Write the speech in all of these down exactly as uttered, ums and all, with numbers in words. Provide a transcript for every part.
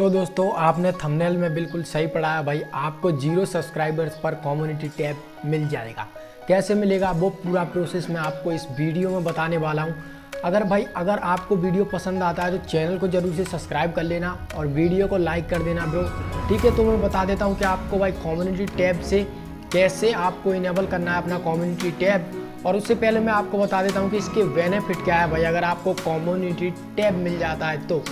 सो so, दोस्तों आपने thumbnail में बिल्कुल सही पढ़ा है भाई। आपको जीरो सब्सक्राइबर्स पर कम्युनिटी टैब मिल जाएगा। कैसे मिलेगा वो पूरा प्रोसेस मैं आपको इस वीडियो में बताने वाला हूँ। अगर भाई अगर आपको वीडियो पसंद आता है तो चैनल को जरूर से सब्सक्राइब कर लेना और वीडियो को लाइक कर देना ब्रो, ठीक है। तो मैं बता देता हूँ कि आपको भाई कम्युनिटी टैब से कैसे आपको इनेबल करना है अपना कम्युनिटी टैब। और उससे पहले मैं आपको बता देता हूँ कि इसके बेनिफिट क्या है भाई, अगर आपको कम्युनिटी टैब मिल जाता है तो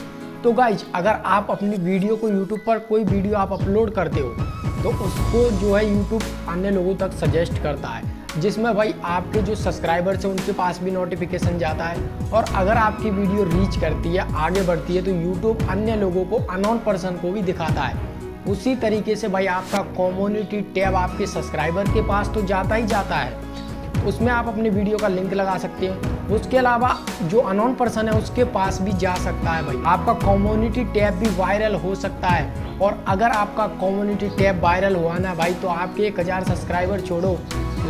तो गाइज अगर आप अपनी वीडियो को यूट्यूब पर कोई वीडियो आप अपलोड करते हो तो उसको जो है यूट्यूब अन्य लोगों तक सजेस्ट करता है, जिसमें भाई आपके जो सब्सक्राइबर्स हैं उनके पास भी नोटिफिकेशन जाता है। और अगर आपकी वीडियो रीच करती है, आगे बढ़ती है, तो यूट्यूब अन्य लोगों को, अननोन पर्सन को भी दिखाता है। उसी तरीके से भाई आपका कम्युनिटी टैब आपके सब्सक्राइबर के पास तो जाता ही जाता है, उसमें आप अपनी वीडियो का लिंक लगा सकते हो। उसके अलावा जो अननोन पर्सन है उसके पास भी जा सकता है भाई। आपका कम्युनिटी टैब भी वायरल हो सकता है। और अगर आपका कम्युनिटी टैब वायरल हुआ ना भाई तो आपके एक हज़ार सब्सक्राइबर छोड़ो,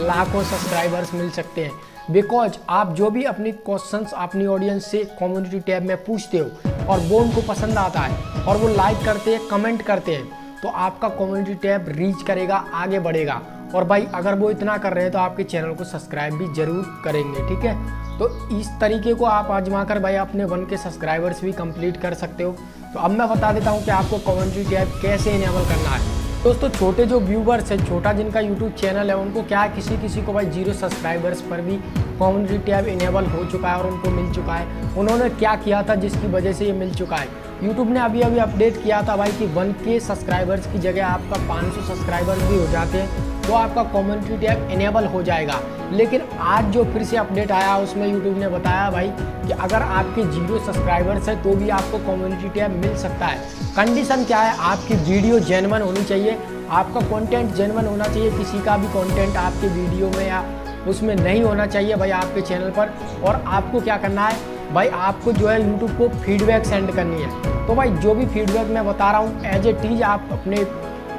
लाखों सब्सक्राइबर्स मिल सकते हैं। बिकॉज आप जो भी अपनी क्वेश्चंस अपनी ऑडियंस से कम्युनिटी टैब में पूछते हो और वो उनको पसंद आता है और वो लाइक करते हैं, कमेंट करते हैं, तो आपका कम्युनिटी टैब रीच करेगा, आगे बढ़ेगा। और भाई अगर वो इतना कर रहे हैं तो आपके चैनल को सब्सक्राइब भी जरूर करेंगे, ठीक है। तो इस तरीके को आप आजमा कर भाई अपने वन के सब्सक्राइबर्स भी कंप्लीट कर सकते हो। तो अब मैं बता देता हूँ कि आपको कम्युनिटी टैब कैसे इनेबल करना है। दोस्तों छोटे जो व्यूवर्स हैं, छोटा जिनका यूट्यूब चैनल है, उनको क्या है, किसी किसी को भाई जीरो सब्सक्राइबर्स पर भी कम्युनिटी टैब इनेबल हो चुका है और उनको मिल चुका है। उन्होंने क्या किया था जिसकी वजह से ये मिल चुका है, यूट्यूब ने अभी अभी अपडेट किया था भाई कि वन के सब्सक्राइबर्स की जगह आपका पाँच सौ सब्सक्राइबर्स भी हो जाते हैं तो आपका कम्युनिटी टैब इनेबल हो जाएगा। लेकिन आज जो फिर से अपडेट आया उसमें यूट्यूब ने बताया भाई कि अगर आपके जीरो सब्सक्राइबर्स हैं तो भी आपको कम्युनिटी टैब मिल सकता है। कंडीशन क्या है, आपकी वीडियो जेन्युइन होनी चाहिए, आपका कंटेंट जेन्युइन होना चाहिए, किसी का भी कंटेंट आपके वीडियो में या उसमें नहीं होना चाहिए भाई आपके चैनल पर। और आपको क्या करना है भाई, आपको जो है यूट्यूब को फीडबैक सेंड करनी है। तो भाई जो भी फीडबैक मैं बता रहा हूँ एज ए टीज आप अपने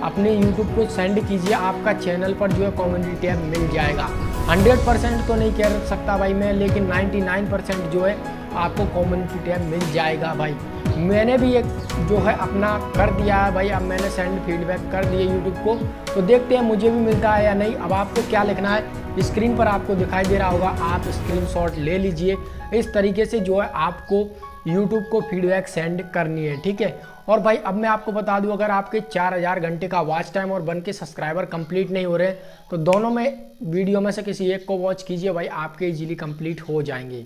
अपने यूट्यूब को सेंड कीजिए, आपका चैनल पर जो है कम्युनिटी टैब मिल जाएगा। हंड्रेड परसेंट तो नहीं कह सकता भाई मैं, लेकिन निन्यानवे परसेंट जो है आपको कम्युनिटी टैब मिल जाएगा भाई। मैंने भी एक जो है अपना कर दिया है भाई, अब मैंने सेंड फीडबैक कर दिए यूट्यूब को, तो देखते हैं मुझे भी मिलता है या नहीं। अब आपको क्या लिखना है, स्क्रीन पर आपको दिखाई दे रहा होगा, आप स्क्रीनशॉट ले लीजिए। इस तरीके से जो है आपको यूट्यूब को फीडबैक सेंड करनी है, ठीक है। और भाई अब मैं आपको बता दूं, अगर आपके चार हज़ार घंटे का वॉच टाइम और वन के सब्सक्राइबर कंप्लीट नहीं हो रहे तो दोनों में वीडियो में से किसी एक को वॉच कीजिए भाई, आपके इजीली कंप्लीट हो जाएंगे।